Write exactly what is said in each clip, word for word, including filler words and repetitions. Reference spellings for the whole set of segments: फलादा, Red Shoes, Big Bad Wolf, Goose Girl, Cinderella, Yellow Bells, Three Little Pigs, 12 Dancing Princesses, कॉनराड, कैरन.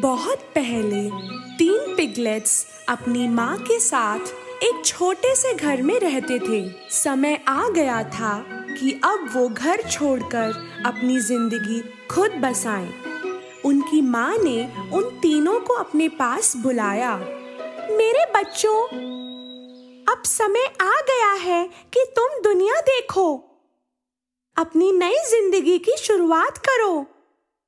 बहुत पहले तीन पिगलेट्स अपनी माँ के साथ एक छोटे से घर में रहते थे। समय आ गया था कि अब वो घर छोड़कर अपनी जिंदगी खुद बसाएं। उनकी माँ ने उन तीनों को अपने पास बुलाया। मेरे बच्चों, अब समय आ गया है कि तुम दुनिया देखो, अपनी नई जिंदगी की शुरुआत करो।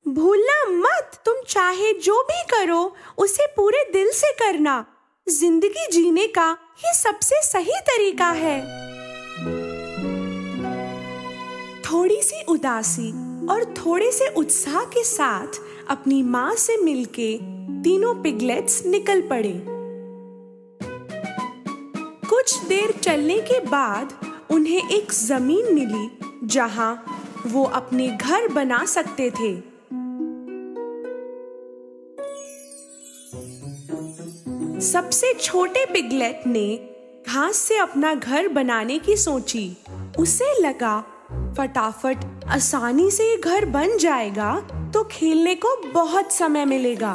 भूलना मत, तुम चाहे जो भी करो उसे पूरे दिल से करना। जिंदगी जीने का ये सबसे सही तरीका है। थोड़ी सी उदासी और थोड़े से उत्साह के साथ अपनी माँ से मिलके तीनों पिगलेट्स निकल पड़े। कुछ देर चलने के बाद उन्हें एक जमीन मिली जहाँ वो अपने घर बना सकते थे। सबसे छोटे पिगलेट ने घास से अपना घर बनाने की सोची। उसे लगा फटाफट आसानी से ये घर बन जाएगा तो खेलने को बहुत समय मिलेगा।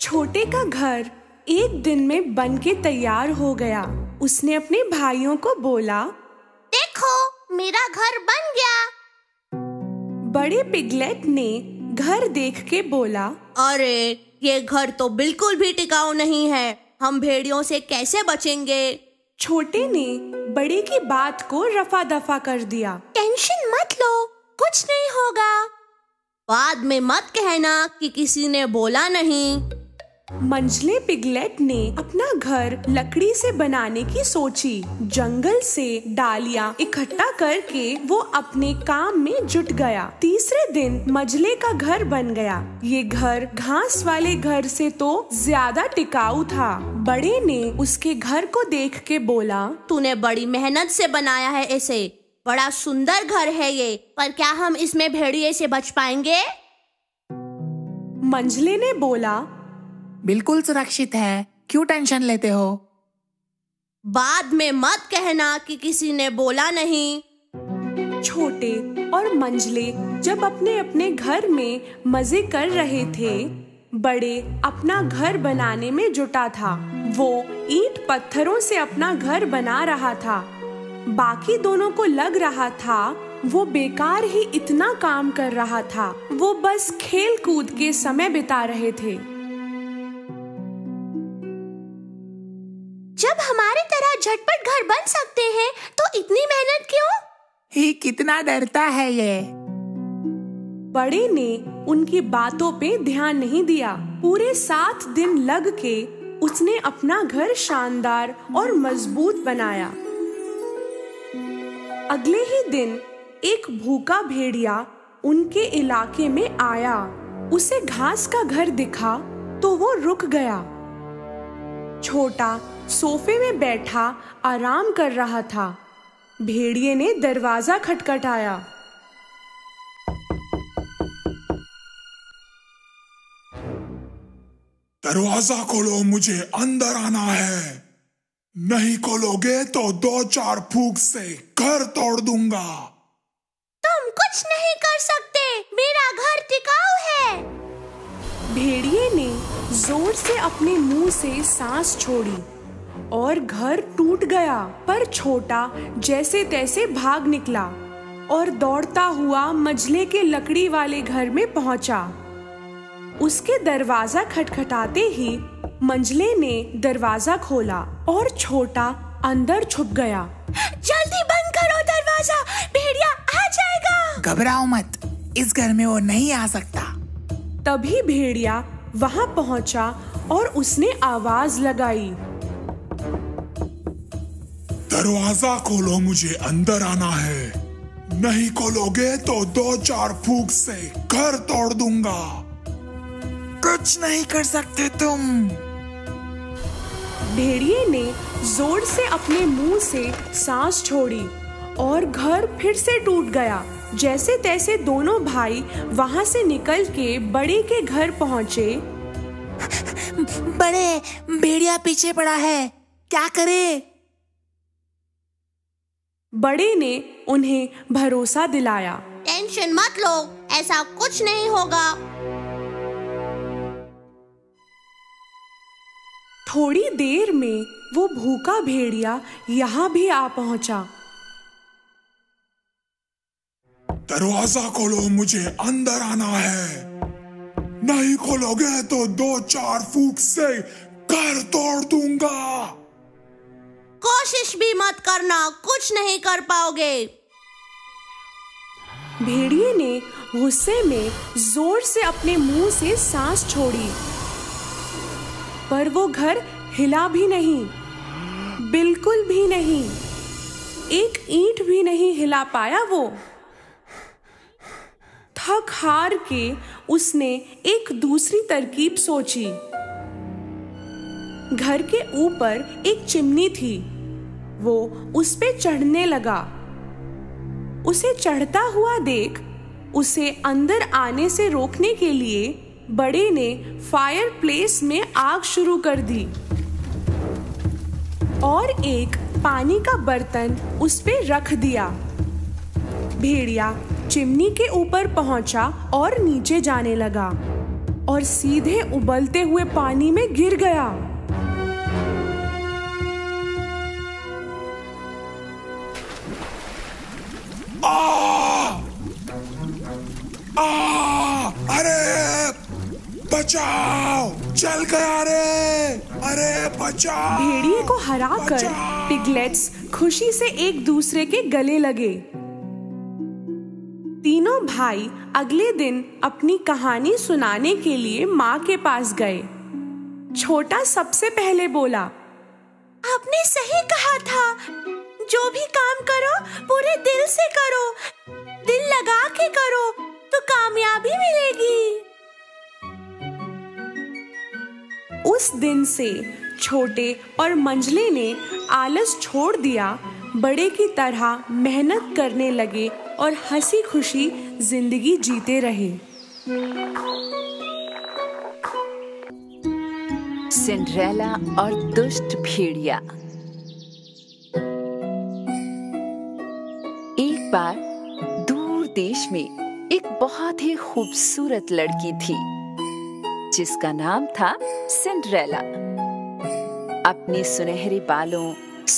छोटे का घर एक दिन में बनके तैयार हो गया। उसने अपने भाइयों को बोला, देखो मेरा घर बन गया। बड़े पिगलेट ने घर देख के बोला, अरे ये घर तो बिल्कुल भी टिकाऊ नहीं है, हम भेड़ियों से कैसे बचेंगे। छोटे ने बड़े की बात को रफा दफा कर दिया। टेंशन मत लो, कुछ नहीं होगा, बाद में मत कहना कि किसी ने बोला नहीं। मंझले पिगलेट ने अपना घर लकड़ी से बनाने की सोची। जंगल से डालियां इकट्ठा करके वो अपने काम में जुट गया। तीसरे दिन मंझले का घर बन गया। ये घर घास वाले घर से तो ज्यादा टिकाऊ था। बड़े ने उसके घर को देख के बोला, तूने बड़ी मेहनत से बनाया है इसे, बड़ा सुंदर घर है ये, पर क्या हम इसमें भेड़िए से बच पाएंगे। मंझले ने बोला, बिल्कुल सुरक्षित है, क्यों टेंशन लेते हो, बाद में मत कहना कि किसी ने बोला नहीं। छोटे और मंझले जब अपने अपने घर में मजे कर रहे थे, बड़े अपना घर बनाने में जुटा था। वो ईंट पत्थरों से अपना घर बना रहा था। बाकी दोनों को लग रहा था वो बेकार ही इतना काम कर रहा था। वो बस खेल कूद के समय बिता रहे थे। जब हमारे तरह झटपट घर बन सकते हैं तो इतनी मेहनत क्यों। ही कितना डरता है ये। बड़े ने उनकी बातों पे ध्यान नहीं दिया। पूरे सात दिन लग के उसने अपना घर शानदार और मजबूत बनाया। अगले ही दिन एक भूखा भेड़िया उनके इलाके में आया। उसे घास का घर दिखा तो वो रुक गया। छोटा सोफे में बैठा आराम कर रहा था। भेड़िए ने दरवाजा खटखटाया। दरवाजा खोलो, मुझे अंदर आना है, नहीं खोलोगे तो दो चार फूंक से घर तोड़ दूंगा। तुम कुछ नहीं कर सकते, मेरा घर टिकाऊ है। भेड़िए ने जोर से अपने मुंह से सांस छोड़ी और घर टूट गया। पर छोटा जैसे तैसे भाग निकला और दौड़ता हुआ मंझले के लकड़ी वाले घर में पहुंचा। उसके दरवाजा खटखटाते ही मंझले ने दरवाजा खोला और छोटा अंदर छुप गया। जल्दी बंद करो दरवाजा, भेड़िया आ जाएगा। घबराओ मत, इस घर में वो नहीं आ सकता। तभी भेड़िया वहां पहुंचा और उसने आवाज लगाई, दरवाजा खोलो, मुझे अंदर आना है, नहीं खोलोगे तो दो चार फूंक से घर तोड़ दूंगा। कुछ नहीं कर सकते तुम। भेड़िए ने जोर से अपने मुंह से सांस छोड़ी और घर फिर से टूट गया। जैसे तैसे दोनों भाई वहां से निकल के बड़े के घर पहुंचे। बड़े, भेड़िया पीछे पड़ा है, क्या करें। बड़े ने उन्हें भरोसा दिलाया, टेंशन मत लो, ऐसा कुछ नहीं होगा। थोड़ी देर में वो भूखा भेड़िया यहाँ भी आ पहुंचा। दरवाजा खोलो, मुझे अंदर आना है। नहीं खोलोगे तो दो चार फूंक से घर तोड़ दूंगा। कोशिश भी मत करना, कुछ नहीं कर पाओगे। भेड़िए ने गुस्से में जोर से अपने मुंह से सांस छोड़ी, पर वो घर हिला भी नहीं, बिल्कुल भी नहीं। एक ईंट भी नहीं हिला पाया वो। थक हार के उसने एक दूसरी तरकीब सोची। घर के ऊपर एक चिमनी थी, वो उस पे चढ़ने लगा। उसे चढ़ता हुआ देख उसे अंदर आने से रोकने के लिए बड़े ने फायरप्लेस में आग शुरू कर दी और एक पानी का बर्तन उस पे रख दिया। भेड़िया चिमनी के ऊपर पहुंचा और नीचे जाने लगा और सीधे उबलते हुए पानी में गिर गया। आ, आ, अरे बचाओ, चल गया रे, अरे बचाओ। भेड़िए को हरा कर पिगलेट्स खुशी से एक दूसरे के गले लगे। तीनों भाई अगले दिन अपनी कहानी सुनाने के लिए माँ के पास गए। छोटा सबसे पहले बोला, आपने सही कहा था, जो भी काम करो पूरे दिल से करो, दिल लगा के करो तो कामयाबी मिलेगी। उस दिन से छोटे और मंझले ने आलस छोड़ दिया, बड़े की तरह मेहनत करने लगे और हंसी खुशी जिंदगी जीते रहे। सिंड्रेला और दुष्ट भेड़िया। एक बार दूर देश में एक बहुत ही खूबसूरत लड़की थी जिसका नाम था सिंड्रेला। अपने सुनहरे बालों,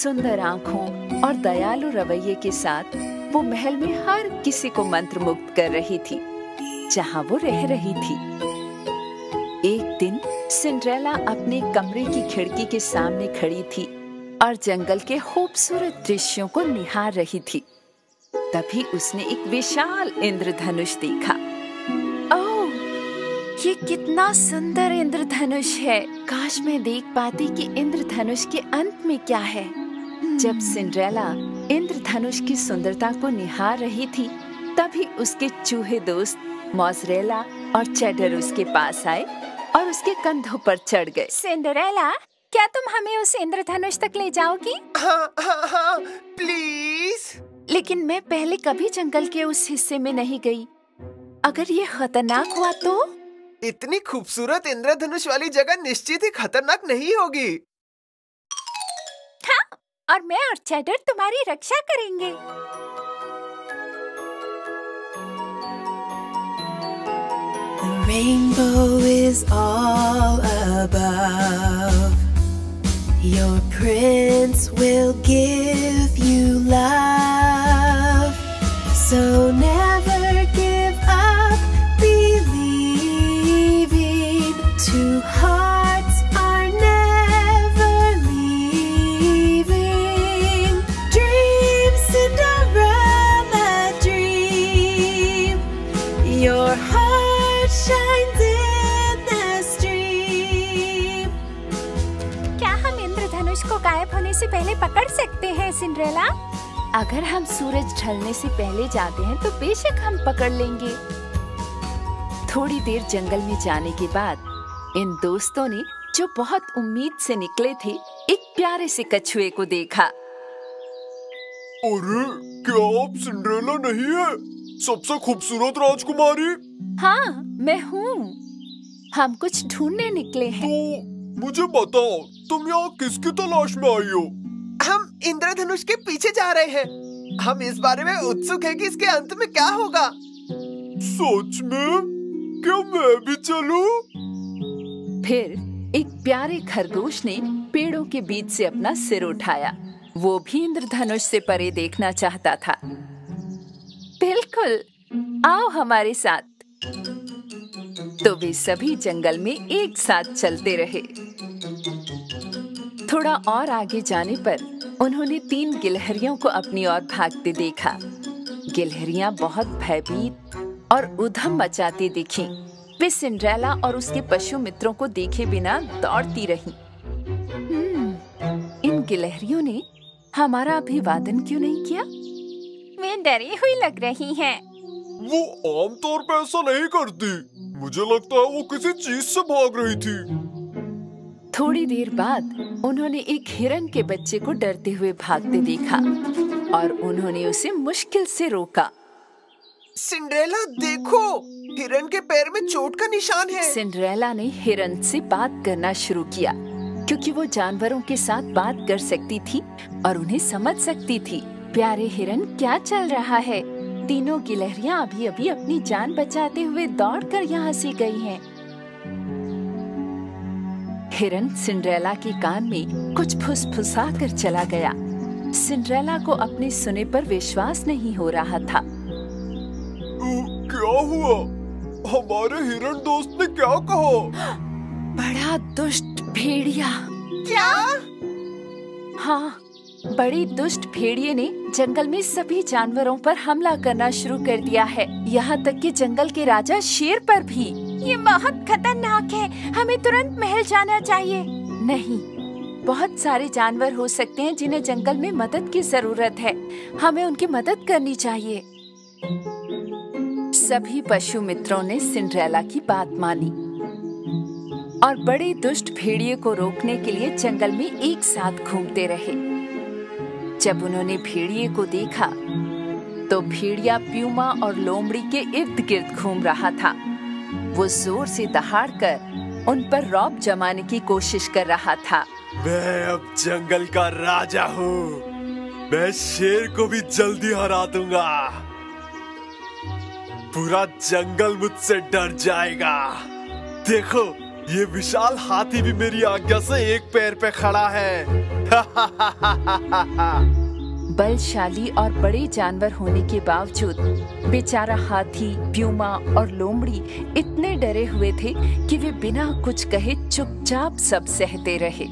सुंदर आंखों और दयालु रवैये के साथ वो महल में हर किसी को मंत्रमुग्ध कर रही थी जहां वो रह रही थी। एक दिन सिंड्रेला अपने कमरे की खिड़की के सामने खड़ी थी और जंगल के खूबसूरत दृश्यों को निहार रही थी। तभी उसने एक विशाल इंद्रधनुष देखा। ओह, ये कितना सुंदर इंद्रधनुष है, काश मैं देख पाती कि इंद्रधनुष के अंत में क्या है। जब सिंड्रेला इंद्रधनुष की सुंदरता को निहार रही थी तभी उसके चूहे दोस्त मोज़रेला और चेडर उसके पास आए और उसके कंधों पर चढ़ गए। सिंड्रेला, क्या तुम हमें उस इंद्रधनुष तक ले जाओगी? हाँ, हाँ, हाँ, प्लीज। लेकिन मैं पहले कभी जंगल के उस हिस्से में नहीं गई, अगर ये खतरनाक हुआ तो? इतनी खूबसूरत इंद्रधनुष वाली जगह निश्चित ही खतरनाक नहीं होगी। और मैं और चैडर तुम्हारी रक्षा करेंगे। The rainbow is all above. Your prince will give you love. So never give up believing. Two hearts are never leaving. Your heart shines in the stream. क्या हम इंद्रधनुष को गायब होने से पहले पकड़ सकते हैं सिंड्रेला? अगर हम सूरज ढलने से पहले जाते हैं तो बेशक हम पकड़ लेंगे। थोड़ी देर जंगल में जाने के बाद इन दोस्तों ने, जो बहुत उम्मीद से निकले थे, एक प्यारे से कछुए को देखा। अरे, क्या आप सिंड्रेला नहीं है, सबसे खूबसूरत राजकुमारी? हाँ, मैं हूँ। हम कुछ ढूंढने निकले हैं। तो मुझे बताओ, तुम यहाँ किसकी तलाश में आई हो? हम इंद्रधनुष के पीछे जा रहे हैं। हम इस बारे में उत्सुक हैं कि इसके अंत में क्या होगा। सच में? क्या मैं भी चलूं? फिर एक प्यारे खरगोश ने पेड़ों के बीच से अपना सिर उठाया। वो भी इंद्रधनुष से परे देखना चाहता था। बिल्कुल, आओ हमारे साथ। तो वे सभी जंगल में एक साथ चलते रहे। थोड़ा और आगे जाने पर उन्होंने तीन गिलहरियों को अपनी ओर भागते देखा। गिलहरियां बहुत भयभीत और उधम मचाती दिखीं। वे सिंड्रेला और उसके पशु मित्रों को देखे बिना दौड़ती रहीं। हम्म, इन गिलहरियों ने हमारा अभिवादन क्यों नहीं किया? वे डरी हुई लग रही हैं। वो आमतौर पर ऐसा नहीं करती। मुझे लगता है वो किसी चीज से भाग रही थी। थोड़ी देर बाद उन्होंने एक हिरन के बच्चे को डरते हुए भागते देखा और उन्होंने उसे मुश्किल से रोका। सिंड्रेला देखो, हिरन के पैर में चोट का निशान है। सिंड्रेला ने हिरन से बात करना शुरू किया क्योंकि वो जानवरों के साथ बात कर सकती थी और उन्हें समझ सकती थी। प्यारे हिरन, क्या चल रहा है? तीनों गिलहरियां अभी अभी अपनी जान बचाते हुए दौड़कर यहाँ से गई हैं। हिरन सिंड्रेला के कान में कुछ फुसफुसा कर चला गया। सिंड्रेला को अपने सुने पर विश्वास नहीं हो रहा था। क्या हुआ? हमारे हिरण दोस्त ने क्या कहा? बड़ा दुष्ट भेड़िया। क्या? हाँ, बड़ी दुष्ट भेड़िए ने जंगल में सभी जानवरों पर हमला करना शुरू कर दिया है, यहाँ तक कि जंगल के राजा शेर पर भी। ये बहुत खतरनाक है, हमें तुरंत महल जाना चाहिए। नहीं, बहुत सारे जानवर हो सकते हैं जिन्हें जंगल में मदद की जरूरत है, हमें उनकी मदद करनी चाहिए। सभी पशु मित्रों ने सिंड्रेला की बात मानी और बड़े दुष्ट भेड़िए को रोकने के लिए जंगल में एक साथ घूमते रहे। जब उन्होंने भेड़िए को देखा तो भेड़िया प्यूमा और लोमड़ी के इर्द गिर्द घूम रहा था। वो जोर से दहाड़कर उन पर रौब जमाने की कोशिश कर रहा था। मैं अब जंगल का राजा हूँ, मैं शेर को भी जल्दी हरा दूंगा। पूरा जंगल मुझसे डर जाएगा। देखो, ये विशाल हाथी भी मेरी आज्ञा से एक पैर पे खड़ा है। बलशाली और बड़े जानवर होने के बावजूद बेचारा हाथी, प्यूमा और लोमड़ी इतने डरे हुए थे कि वे बिना कुछ कहे चुपचाप सब सहते रहे।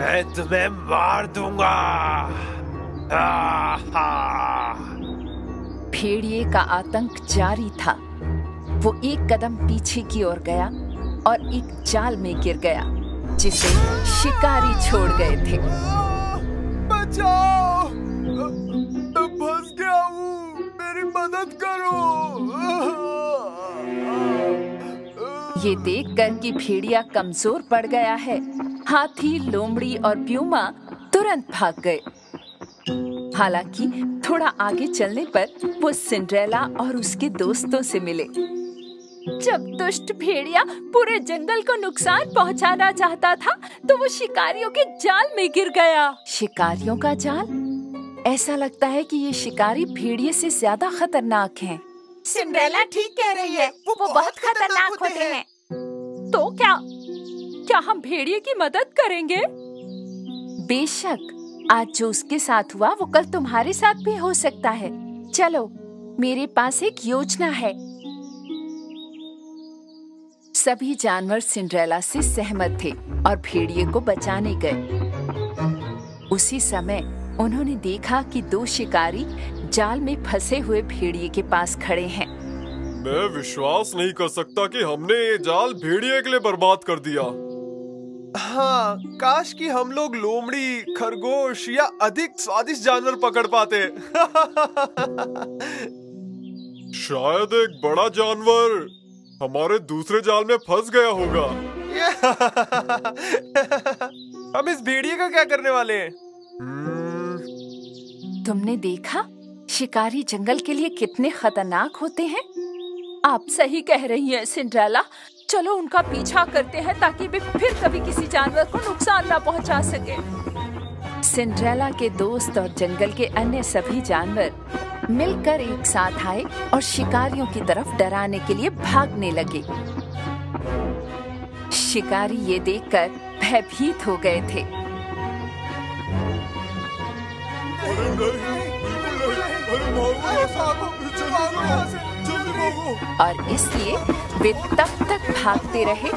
मैं तुम्हें मार दूंगा। भेड़िए का आतंक जारी था। वो एक कदम पीछे की ओर गया और एक जाल में गिर गया जिसे शिकारी छोड़ गए थे। बचाओ! मैं फंस गया हूँ, मेरी मदद करो। ये देखकर कि भेड़िया कमजोर पड़ गया है, हाथी, लोमड़ी और प्यूमा तुरंत भाग गए। हालांकि थोड़ा आगे चलने पर वो सिंड्रेला और उसके दोस्तों से मिले। जब दुष्ट भेड़िया पूरे जंगल को नुकसान पहुंचाना चाहता था तो वो शिकारियों के जाल में गिर गया। शिकारियों का जाल? ऐसा लगता है कि ये शिकारी भेड़िए से ज्यादा खतरनाक हैं। सिंड्रेला ठीक कह रही है, वो, वो बहुत खतरनाक होते, होते हैं।, हैं तो क्या क्या हम भेड़िए की मदद करेंगे? बेशक, आज जो उसके साथ हुआ वो कल तुम्हारे साथ भी हो सकता है। चलो, मेरे पास एक योजना है। सभी जानवर सिंड्रेला से सहमत थे और भेड़िए को बचाने गए। उसी समय उन्होंने देखा कि दो शिकारी जाल में फंसे हुए भेड़िए के पास खड़े हैं। मैं विश्वास नहीं कर सकता कि हमने ये जाल भेड़िए के लिए बर्बाद कर दिया। हाँ, काश कि हम लोग लोमड़ी, खरगोश या अधिक स्वादिष्ट जानवर पकड़ पाते। शायद एक बड़ा जानवर हमारे दूसरे जाल में फंस गया होगा। हम इस भेड़िए का क्या करने वाले हैं? तुमने देखा, शिकारी जंगल के लिए कितने खतरनाक होते हैं। आप सही कह रही हैं सिंड्रेला, चलो उनका पीछा करते हैं ताकि वे फिर कभी किसी जानवर को नुकसान ना पहुंचा सके। सिंड्रेला के दोस्त और जंगल के अन्य सभी जानवर मिलकर एक साथ आए और शिकारियों की तरफ डराने के लिए भागने लगे। शिकारी ये देखकर भयभीत हो गए थे। और इसलिए वे तब तक भागते रहे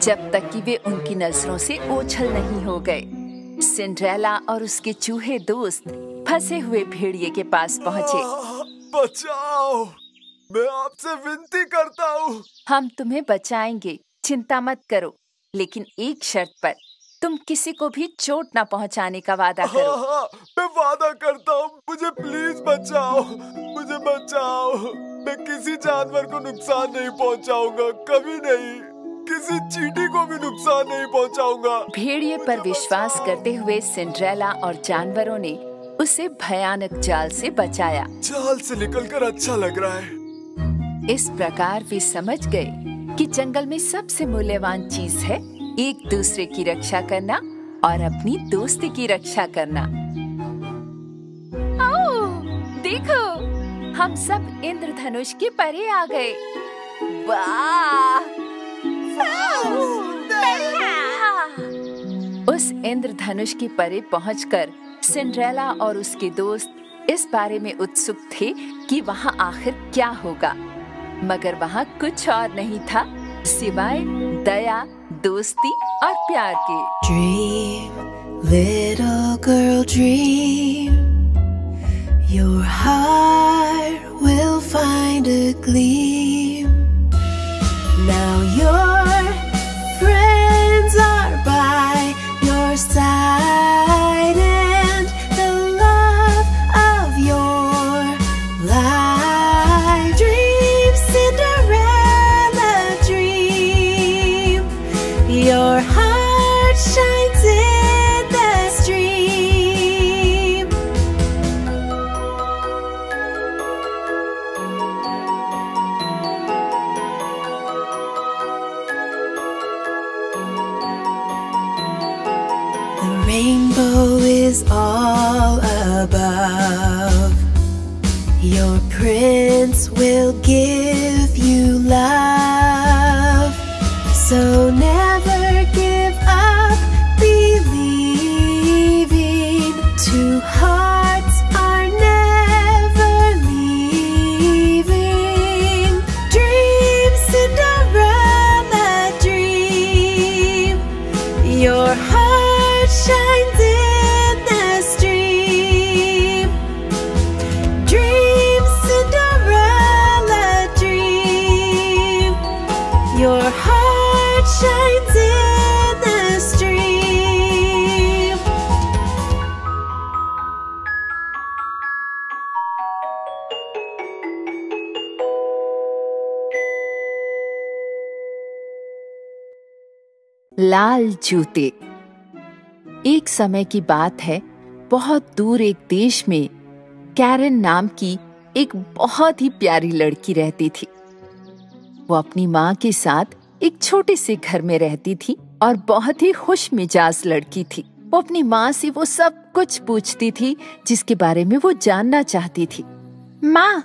जब तक कि वे उनकी नजरों से ओझल नहीं हो गए। सिंड्रेला और उसके चूहे दोस्त फंसे हुए भेड़िए के पास पहुँचे। बचाओ, मैं आपसे विनती करता हूँ। हम तुम्हें बचाएंगे, चिंता मत करो, लेकिन एक शर्त पर, तुम किसी को भी चोट ना पहुँचाने का वादा करो। हाँ, हाँ, मैं वादा करता हूँ, मुझे प्लीज बचाओ, मुझे बचाओ। मैं किसी जानवर को नुकसान नहीं पहुँचाऊंगा, कभी नहीं। किसी चींटी को भी नुकसान नहीं पहुँचाऊंगा। भेड़िए पर विश्वास करते हुए सिंड्रेला और जानवरों ने उसे भयानक जाल से बचाया। जाल से निकलकर अच्छा लग रहा है। इस प्रकार वे समझ गए कि जंगल में सबसे मूल्यवान चीज है एक दूसरे की रक्षा करना और अपनी दोस्ती की रक्षा करना। ओह, देखो, हम सब इंद्रधनुष के परे आ गए। वाह! उस इंद्रधनुष के परे पहुंचकर सिंड्रेला और उसके दोस्त इस बारे में उत्सुक थे कि वहाँ आखिर क्या होगा, मगर वहाँ कुछ और नहीं था सिवाय दया, दोस्ती और प्यार के। Dream, little girl, dream. Your heart will find a gleam. Now your friends are by your side and the love of your life. Your heart shines in the stream. The rainbow is all above. Your prince will give you love. So never लाल जूते। एक समय की बात है, बहुत दूर एक देश में कैरन नाम की एक बहुत ही प्यारी लड़की रहती थी। वो अपनी माँ के साथ एक छोटे से घर में रहती थी और बहुत ही खुश मिजाज लड़की थी। वो अपनी माँ से वो सब कुछ पूछती थी जिसके बारे में वो जानना चाहती थी। माँ,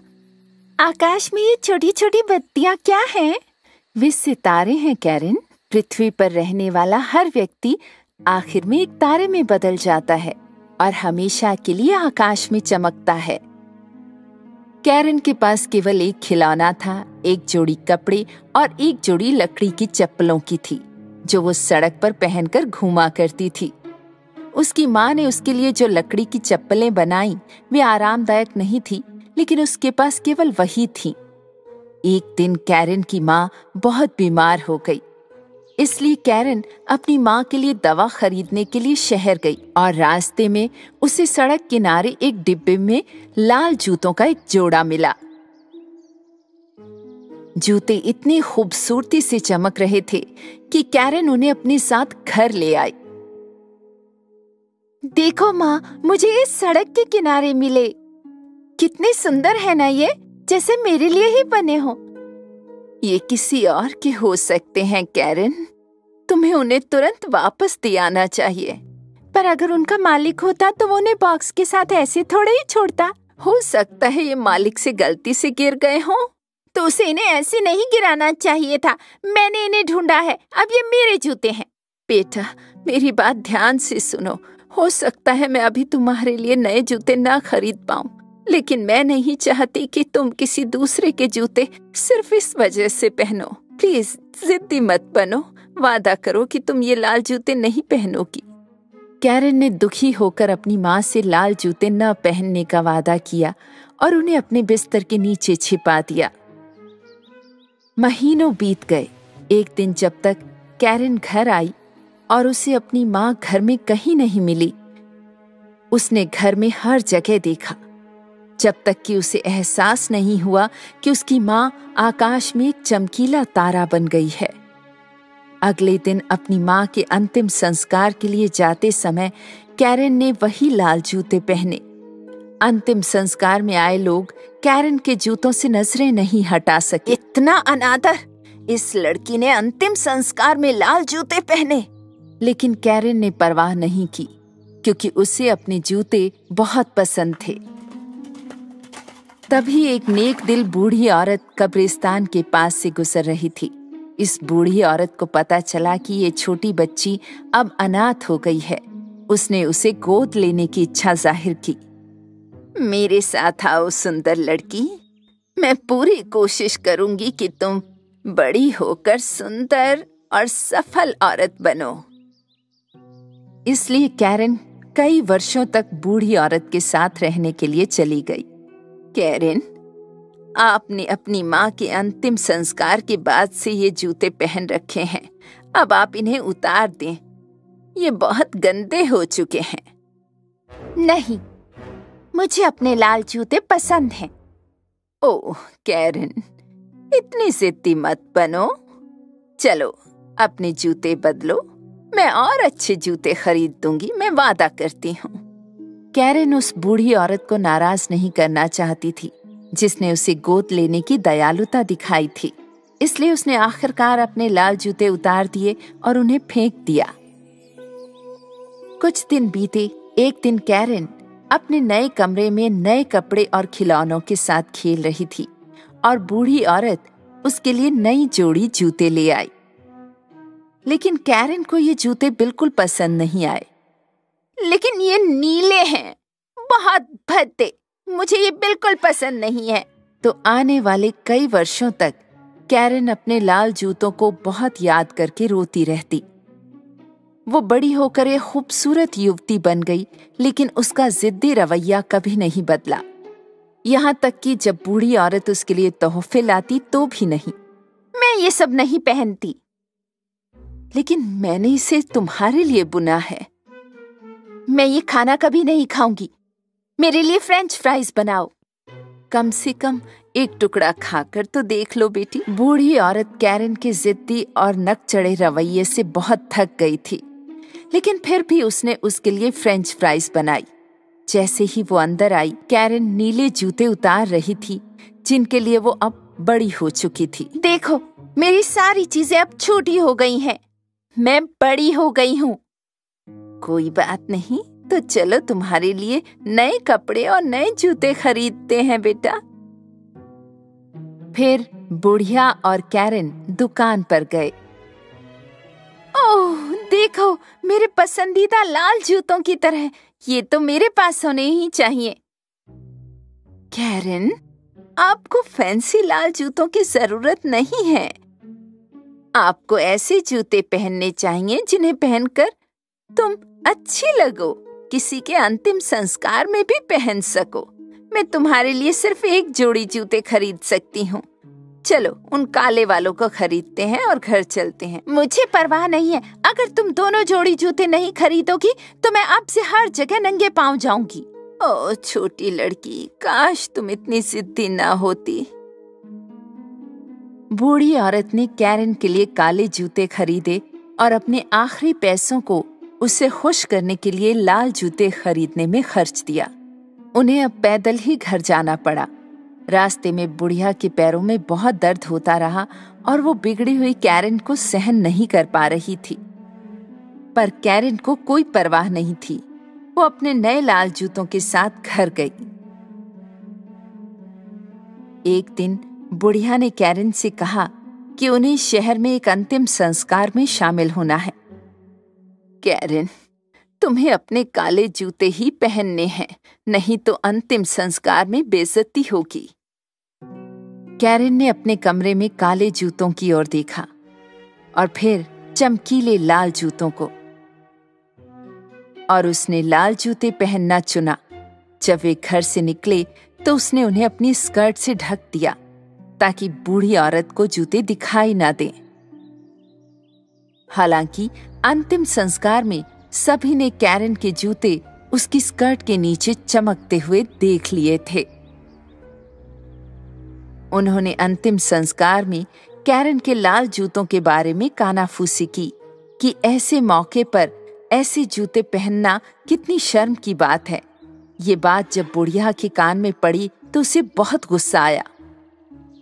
आकाश में ये छोटी छोटी बत्तियाँ क्या हैं? वे सितारे हैं कैरन। पृथ्वी पर रहने वाला हर व्यक्ति आखिर में एक तारे में बदल जाता है और हमेशा के लिए आकाश में चमकता है। कैरन के पास केवल एक खिलौना था, एक जोड़ी कपड़े और एक जोड़ी लकड़ी की चप्पलों की थी जो वो सड़क पर पहनकर घूमा करती थी। उसकी माँ ने उसके लिए जो लकड़ी की चप्पलें बनाई वे आरामदायक नहीं थी, लेकिन उसके पास केवल वही थी। एक दिन कैरन की माँ बहुत बीमार हो गई, इसलिए कैरन अपनी माँ के लिए दवा खरीदने के लिए शहर गई और रास्ते में उसे सड़क किनारे एक डिब्बे में लाल जूतों का एक जोड़ा मिला। जूते इतनी खूबसूरती से चमक रहे थे कि कैरन उन्हें अपने साथ घर ले आई। देखो माँ, मुझे इस सड़क के किनारे मिले। कितने सुंदर है ना ये, जैसे मेरे लिए ही बने हो। ये किसी और के हो सकते हैं कैरन, तुम्हें उन्हें तुरंत वापस दे आना चाहिए। पर अगर उनका मालिक होता तो वो उन्हें बॉक्स के साथ ऐसे थोड़े ही छोड़ता। हो सकता है ये मालिक से गलती से गिर गए हों। तो उसे इन्हें ऐसे नहीं गिराना चाहिए था। मैंने इन्हें ढूंढा है, अब ये मेरे जूते हैं। बेटा, मेरी बात ध्यान से सुनो। हो सकता है मैं अभी तुम्हारे लिए नए जूते ना खरीद पाऊं, लेकिन मैं नहीं चाहती कि तुम किसी दूसरे के जूते सिर्फ इस वजह से पहनो। प्लीज जिद्दी मत बनो, वादा करो कि तुम ये लाल जूते नहीं पहनोगी। कैरन ने दुखी होकर अपनी माँ से लाल जूते न पहनने का वादा किया और उन्हें अपने बिस्तर के नीचे छिपा दिया। महीनों बीत गए। एक दिन जब तक कैरन घर आई और उसे अपनी माँ घर में कहीं नहीं मिली, उसने घर में हर जगह देखा जब तक कि उसे एहसास नहीं हुआ कि उसकी माँ आकाश में एक चमकीला तारा बन गई है। अगले दिन अपनी माँ के अंतिम संस्कार के लिए जाते समय कैरन ने वही लाल जूते पहने। अंतिम संस्कार में आए लोग कैरन के जूतों से नजरें नहीं हटा सके। इतना अनादर! इस लड़की ने अंतिम संस्कार में लाल जूते पहने। लेकिन कैरन ने परवाह नहीं की, क्योंकि उसे अपने जूते बहुत पसंद थे। तभी एक नेक दिल बूढ़ी औरत कब्रिस्तान के पास से गुजर रही थी। इस बूढ़ी औरत को पता चला कि ये छोटी बच्ची अब अनाथ हो गई है। उसने उसे गोद लेने की इच्छा जाहिर की। मेरे साथ आओ सुंदर लड़की, मैं पूरी कोशिश करूंगी कि तुम बड़ी होकर सुंदर और सफल औरत बनो। इसलिए कैरन कई वर्षों तक बूढ़ी औरत के साथ रहने के लिए चली गई। कैरन, आपने अपनी माँ के अंतिम संस्कार के बाद से ये जूते पहन रखे हैं। अब आप इन्हें उतार दें, ये बहुत गंदे हो चुके हैं। नहीं, मुझे अपने लाल जूते पसंद हैं। ओह कैरन, इतनी जिद्दी मत बनो। चलो अपने जूते बदलो, मैं और अच्छे जूते खरीद दूंगी, मैं वादा करती हूँ। कैरन उस बूढ़ी औरत को नाराज नहीं करना चाहती थी जिसने उसे गोद लेने की दयालुता दिखाई थी, इसलिए उसने आखिरकार अपने लाल जूते उतार दिए और उन्हें फेंक दिया। कुछ दिन बीते। एक दिन कैरन अपने नए कमरे में नए कपड़े और खिलौनों के साथ खेल रही थी और बूढ़ी औरत उसके लिए नई जोड़ी जूते ले आई। लेकिन कैरन को ये जूते बिल्कुल पसंद नहीं आए। लेकिन ये नीले हैं, बहुत भद्दे, मुझे ये बिल्कुल पसंद नहीं है। तो आने वाले कई वर्षों तक कैरन अपने लाल जूतों को बहुत याद करके रोती रहती। वो बड़ी होकर एक खूबसूरत युवती बन गई, लेकिन उसका जिद्दी रवैया कभी नहीं बदला। यहाँ तक कि जब बूढ़ी औरत उसके लिए तोहफे लाती तो भी नहीं। मैं ये सब नहीं पहनती। लेकिन मैंने इसे तुम्हारे लिए बुना है। मैं ये खाना कभी नहीं खाऊंगी। मेरे लिए फ्रेंच फ्राइज बनाओ। कम से कम एक टुकड़ा खाकर तो देख लो बेटी। बूढ़ी औरत कैरन के जिद्दी और नकचढ़े रवैये से बहुत थक गई थी, लेकिन फिर भी उसने उसके लिए फ्रेंच फ्राइज बनाई। जैसे ही वो अंदर आई, कैरन नीले जूते उतार रही थी जिनके लिए वो अब बड़ी हो चुकी थी। देखो, मेरी सारी चीजें अब छोटी हो गई हैं। मैं बड़ी हो गई हूँ। कोई बात नहीं, तो चलो तुम्हारे लिए नए कपड़े और नए जूते खरीदते हैं बेटा। फिर बुढ़िया और कैरन दुकान पर गए। ओह देखो, मेरे पसंदीदा लाल जूतों की तरह, ये तो मेरे पास होने ही चाहिए। कैरन, आपको फैंसी लाल जूतों की जरूरत नहीं है। आपको ऐसे जूते पहनने चाहिए जिन्हें पहनकर तुम अच्छी लगो, किसी के अंतिम संस्कार में भी पहन सको। मैं तुम्हारे लिए सिर्फ एक जोड़ी जूते खरीद सकती हूँ। चलो उन काले वालों को खरीदते हैं और घर चलते हैं। मुझे परवाह नहीं है, अगर तुम दोनों जोड़ी जूते नहीं खरीदोगी तो मैं अब से हर जगह नंगे पाँव जाऊंगी। ओ छोटी लड़की, काश तुम इतनी जिद्दी ना होती। बूढ़ी औरत ने कैरन के लिए काले जूते खरीदे और अपने आखिरी पैसों को उसे खुश करने के लिए लाल जूते खरीदने में खर्च दिया। उन्हें अब पैदल ही घर जाना पड़ा। रास्ते में बुढ़िया के पैरों में बहुत दर्द होता रहा और वो बिगड़ी हुई कैरन को सहन नहीं कर पा रही थी। पर कैरन को कोई परवाह नहीं थी। वो अपने नए लाल जूतों के साथ घर गई। एक दिन बुढ़िया ने कैरन से कहा कि उन्हें शहर में एक अंतिम संस्कार में शामिल होना है। कैरन, तुम्हें अपने काले जूते ही पहनने हैं, नहीं तो अंतिम संस्कार में बेइज्जती होगी। कैरन ने अपने कमरे में काले जूतों की ओर देखा और फिर चमकीले लाल जूतों को, और उसने लाल जूते पहनना चुना। जब वे घर से निकले तो उसने उन्हें अपनी स्कर्ट से ढक दिया ताकि बूढ़ी औरत को जूते दिखाई ना दें। हालांकि अंतिम संस्कार में सभी ने कैरन के जूते उसकी स्कर्ट के नीचे चमकते हुए देख लिए थे। उन्होंने अंतिम संस्कार में कैरन के लाल जूतों के बारे में कानाफूसी की कि ऐसे मौके पर ऐसे जूते पहनना कितनी शर्म की बात है। ये बात जब बुढ़िया के कान में पड़ी तो उसे बहुत गुस्सा आया।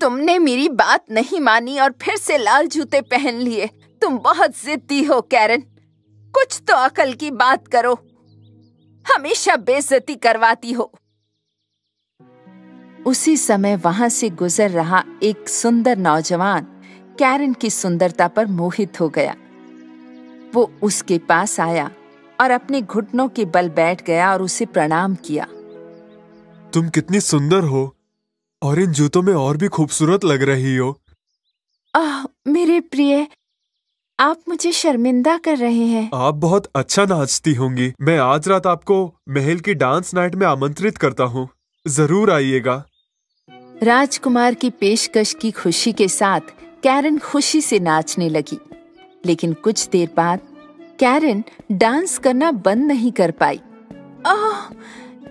तुमने मेरी बात नहीं मानी और फिर से लाल जूते पहन लिए। तुम बहुत जिद्दी हो कैरन, कुछ तो अकल की बात करो, हमेशा बेइज्जती करवाती हो। उसी समय वहां से गुजर रहा एक सुंदर नौजवान कैरन की सुंदरता पर मोहित हो गया। वो उसके पास आया और अपने घुटनों के बल बैठ गया और उसे प्रणाम किया। तुम कितनी सुंदर हो और इन जूतों में और भी खूबसूरत लग रही हो। आह मेरे प्रिय, आप मुझे शर्मिंदा कर रहे हैं। आप बहुत अच्छा नाचती होंगी। मैं आज रात आपको महल की डांस नाइट में आमंत्रित करता हूँ, जरूर आइएगा। राजकुमार की पेशकश की खुशी के साथ कैरन खुशी से नाचने लगी, लेकिन कुछ देर बाद कैरन डांस करना बंद नहीं कर पाई। आह,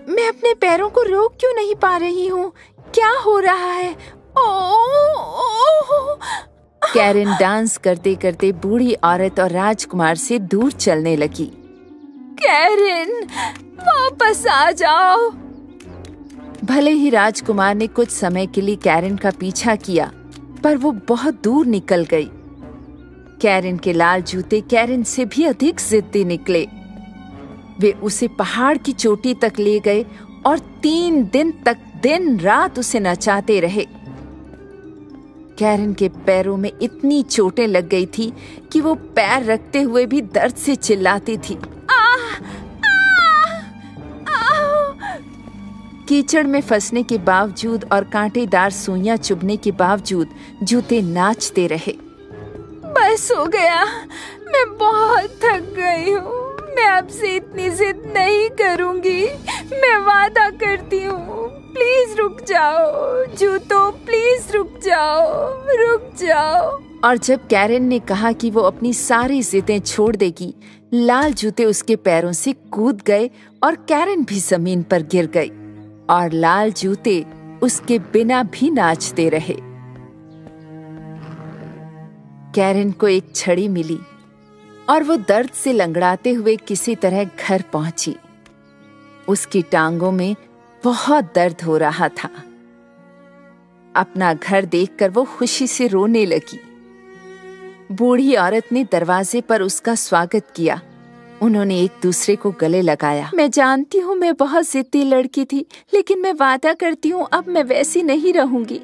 मैं अपने पैरों को रोक क्यों नहीं पा रही हूँ, क्या हो रहा है? ओह! कैरन डांस करते करते बूढ़ी औरत और राजकुमार से दूर चलने लगी। कैरन, वापस आ जाओ। भले ही राजकुमार ने कुछ समय के लिए कैरन का पीछा किया, पर वो बहुत दूर निकल गई। कैरन के लाल जूते कैरन से भी अधिक जिद्दी निकले। वे उसे पहाड़ की चोटी तक ले गए और तीन दिन तक दिन रात उसे नचाते रहे। कैरन के पैरों में इतनी चोटें लग गई थी कि वो पैर रखते हुए भी दर्द से चिल्लाती थी। कीचड़ में फंसने के बावजूद और कांटेदार सुइयां चुभने के बावजूद जूते नाचते रहे। बस हो गया, मैं बहुत थक गई हूँ, मैं आपसे इतनी जिद नहीं करूँगी, मैं वादा करती हूँ। प्लीज रुक जाओ जूतो, प्लीज रुक जाओ, रुक जाओ। और जब कैरन ने कहा कि वो अपनी सारी जिदें छोड़ देगी, लाल जूते उसके पैरों से कूद गए और कैरन भी जमीन पर गिर गई और लाल जूते उसके बिना भी नाचते रहे। कैरन को एक छड़ी मिली और वो दर्द से लंगड़ाते हुए किसी तरह घर पहुंची। उसकी टांगों में बहुत दर्द हो रहा था। अपना घर देखकर वो खुशी से रोने लगी। बूढ़ी औरत ने दरवाजे पर उसका स्वागत किया। उन्होंने एक दूसरे को गले लगाया। मैं जानती हूँ मैं बहुत जिद्दी लड़की थी, लेकिन मैं वादा करती हूँ अब मैं वैसी नहीं रहूंगी।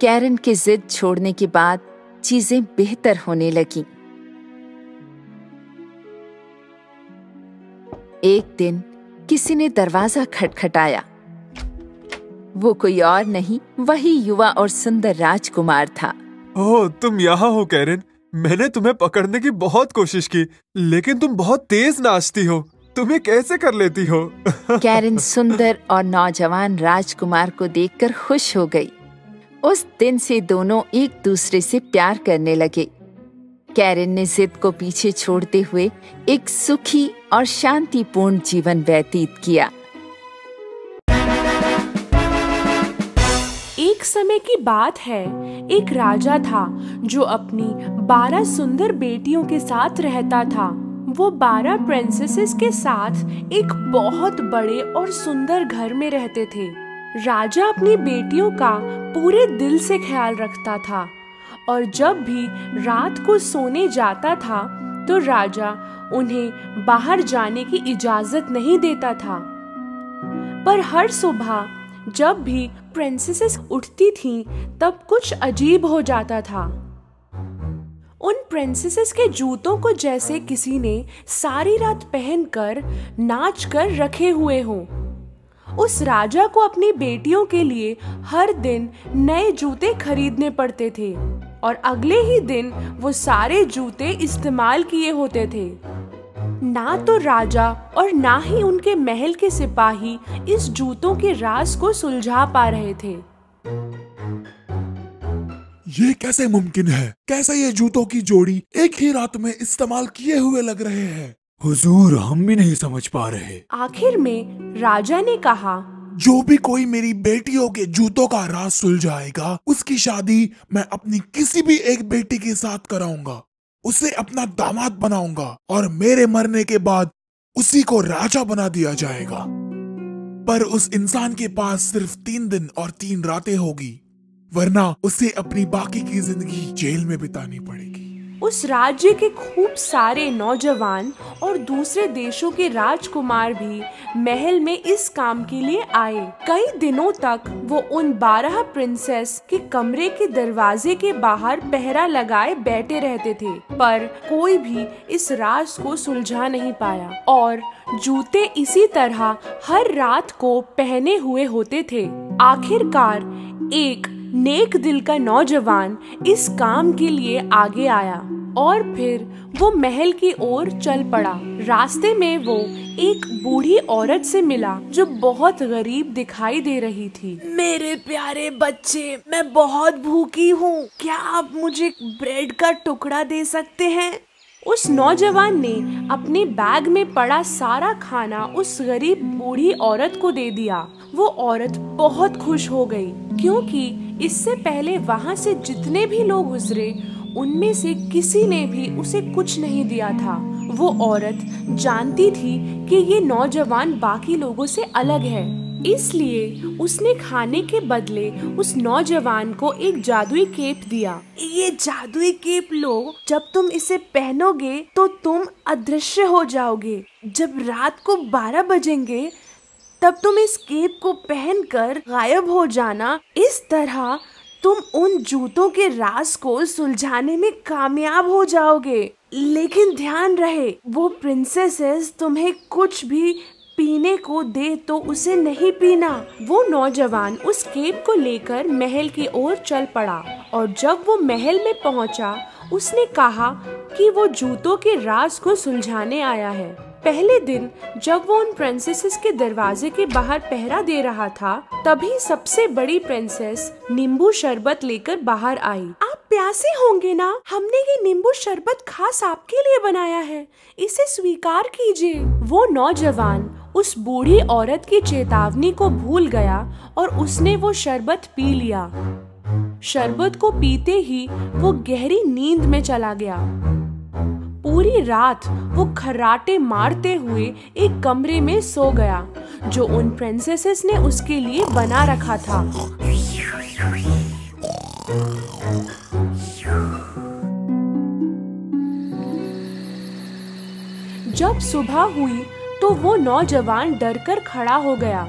कैरन की जिद छोड़ने के बाद चीजें बेहतर होने लगी। एक दिन किसी ने दरवाजा खटखटाया। वो कोई और नहीं, वही युवा और सुंदर राजकुमार था। ओह, तुम यहाँ हो कैरन, मैंने तुम्हें पकड़ने की बहुत कोशिश की, लेकिन तुम बहुत तेज नाचती हो, तुम्हें कैसे कर लेती हो? कैरन सुंदर और नौजवान राजकुमार को देखकर खुश हो गई। उस दिन से दोनों एक दूसरे से प्यार करने लगे। कैरन ने जिद को पीछे छोड़ते हुए एक सुखी और शांतिपूर्ण जीवन व्यतीत किया। एक समय की बात है, एक राजा था जो अपनी बारह सुंदर बेटियों के साथ रहता था। वो बारह प्रिंसेसेस के साथ एक बहुत बड़े और सुंदर घर में रहते थे। राजा अपनी बेटियों का पूरे दिल से ख्याल रखता था और जब भी रात को सोने जाता था तो राजा उन्हें बाहर जाने की इजाजत नहीं देता था। पर हर सुबह जब भी प्रिंसेसेस उठती थीं, तब कुछ अजीब हो जाता था। उन प्रिंसेसेस के जूतों को जैसे किसी ने सारी रात पहनकर नाच कर रखे हुए हों। उस राजा को अपनी बेटियों के लिए हर दिन नए जूते खरीदने पड़ते थे और अगले ही दिन वो सारे जूते इस्तेमाल किए होते थे। ना तो राजा और ना ही उनके महल के सिपाही इस जूतों के राज को सुलझा पा रहे थे। ये कैसे मुमकिन है? कैसे ये जूतों की जोड़ी एक ही रात में इस्तेमाल किए हुए लग रहे हैं? हुजूर, हम भी नहीं समझ पा रहे। आखिर में राजा ने कहा, जो भी कोई मेरी बेटियों के जूतों का राज सुलझाएगा, उसकी शादी मैं अपनी किसी भी एक बेटी के साथ कराऊंगा। उसे अपना दामाद बनाऊंगा और मेरे मरने के बाद उसी को राजा बना दिया जाएगा। पर उस इंसान के पास सिर्फ तीन दिन और तीन रातें होगी, वरना उसे अपनी बाकी की जिंदगी जेल में बितानी पड़ेगी। उस राज्य के खूब सारे नौजवान और दूसरे देशों के राजकुमार भी महल में इस काम के लिए आए। कई दिनों तक वो उन बारह प्रिंसेस के कमरे के दरवाजे के बाहर पहरा लगाए बैठे रहते थे, पर कोई भी इस राज को सुलझा नहीं पाया और जूते इसी तरह हर रात को पहने हुए होते थे। आखिरकार एक नेक दिल का नौजवान इस काम के लिए आगे आया और फिर वो महल की ओर चल पड़ा। रास्ते में वो एक बूढ़ी औरत से मिला जो बहुत गरीब दिखाई दे रही थी। मेरे प्यारे बच्चे, मैं बहुत भूखी हूँ, क्या आप मुझे ब्रेड का टुकड़ा दे सकते हैं? उस नौजवान ने अपने बैग में पड़ा सारा खाना उस गरीब बूढ़ी औरत को दे दिया। वो औरत बहुत खुश हो गई, क्योंकि इससे पहले वहाँ से जितने भी लोग गुजरे उनमें से किसी ने भी उसे कुछ नहीं दिया था। वो औरत जानती थी कि ये नौजवान बाकी लोगों से अलग है, इसलिए उसने खाने के बदले उस नौजवान को एक जादुई केप दिया। ये जादुई केप लो, जब तुम इसे पहनोगे तो तुम अदृश्य हो जाओगे। जब रात को बारह बजेंगे तब तुम इस केप को पहनकर गायब हो जाना। इस तरह तुम उन जूतों के राज को सुलझाने में कामयाब हो जाओगे। लेकिन ध्यान रहे, वो प्रिंसेसेस तुम्हें कुछ भी पीने को दे तो उसे नहीं पीना। वो नौजवान उस केप को लेकर महल की ओर चल पड़ा और जब वो महल में पहुंचा, उसने कहा कि वो जूतों के राज को सुलझाने आया है। पहले दिन जब वो उन प्रिंसेसेस के दरवाजे के बाहर पहरा दे रहा था, तभी सबसे बड़ी प्रिंसेस नींबू शरबत लेकर बाहर आई। आप प्यासे होंगे ना? हमने ये नींबू शरबत खास आपके लिए बनाया है, इसे स्वीकार कीजिए। वो नौजवान उस बूढ़ी औरत की चेतावनी को भूल गया और उसने वो शरबत पी लिया। शरबत को पीते ही वो गहरी नींद में चला गया। पूरी रात वो खर्राटे मारते हुए एक कमरे में सो गया जो उन प्रिंसेसेस ने उसके लिए बना रखा था। जब सुबह हुई तो वो नौजवान डरकर खड़ा हो गया।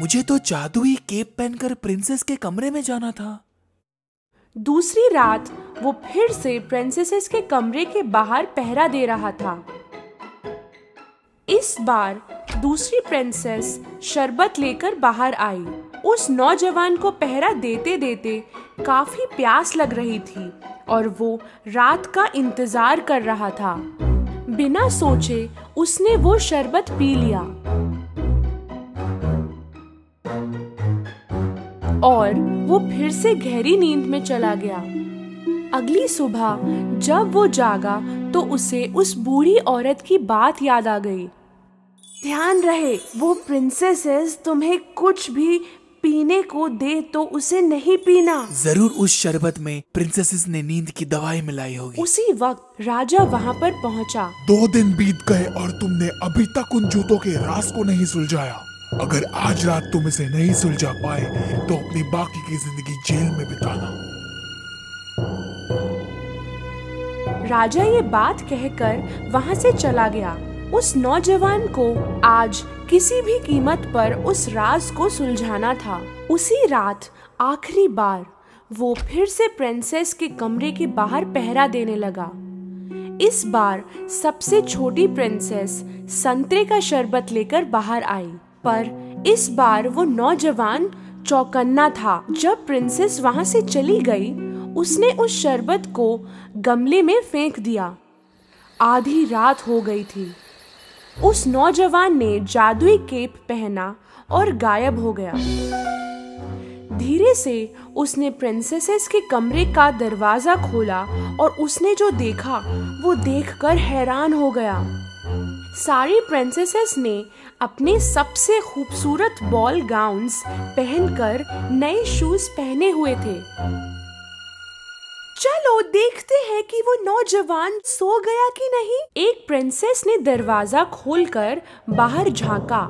मुझे तो जादुई केप पहनकर प्रिंसेस के कमरे में जाना था। दूसरी रात वो फिर से प्रिंसेसेस के कमरे के बाहर पहरा दे रहा था। इस बार दूसरी प्रिंसेस शरबत लेकर बाहर आई। उस नौजवान को पहरा देते देते काफी प्यास लग रही थी और वो रात का इंतजार कर रहा था। बिना सोचे उसने वो शरबत पी लिया और वो फिर से गहरी नींद में चला गया। अगली सुबह जब वो जागा तो उसे उस बूढ़ी औरत की बात याद आ गई। ध्यान रहे, वो प्रिंसेसेस तुम्हें कुछ भी पीने को दे तो उसे नहीं पीना। जरूर उस शरबत में प्रिंसेसेस ने नींद की दवाई मिलाई होगी। उसी वक्त राजा वहाँ पर पहुँचा। दो दिन बीत गए और तुमने अभी तक उन जूतों के राज को नहीं सुलझाया। अगर आज रात तुम इसे नहीं सुलझा पाए तो अपनी बाकी की जिंदगी जेल में बिताना। राजा ये बात कहकर वहां से चला गया। उस नौजवान को आज किसी भी कीमत पर उस राज को सुलझाना था। उसी रात आखिरी बार वो फिर से प्रिंसेस के कमरे के बाहर पहरा देने लगा। इस बार सबसे छोटी प्रिंसेस संतरे का शरबत लेकर बाहर आई, पर इस बार वो नौजवान चौकन्ना था। जब प्रिंसेस वहां से चली गई, उसने उस शरबत को गमले में फेंक दिया। आधी रात हो गई थी। उस नौजवान ने जादुई केप पहना और गायब हो गया। धीरे से उसने प्रिंसेसेस के कमरे का दरवाजा खोला और उसने जो देखा वो देखकर हैरान हो गया। सारी प्रिंसेसेस ने अपने सबसे खूबसूरत बॉल गाउन्स पहनकर नए शूज पहने हुए थे। चलो देखते हैं कि वो नौजवान सो गया कि नहीं। एक प्रिंसेस ने दरवाजा खोलकर बाहर झांका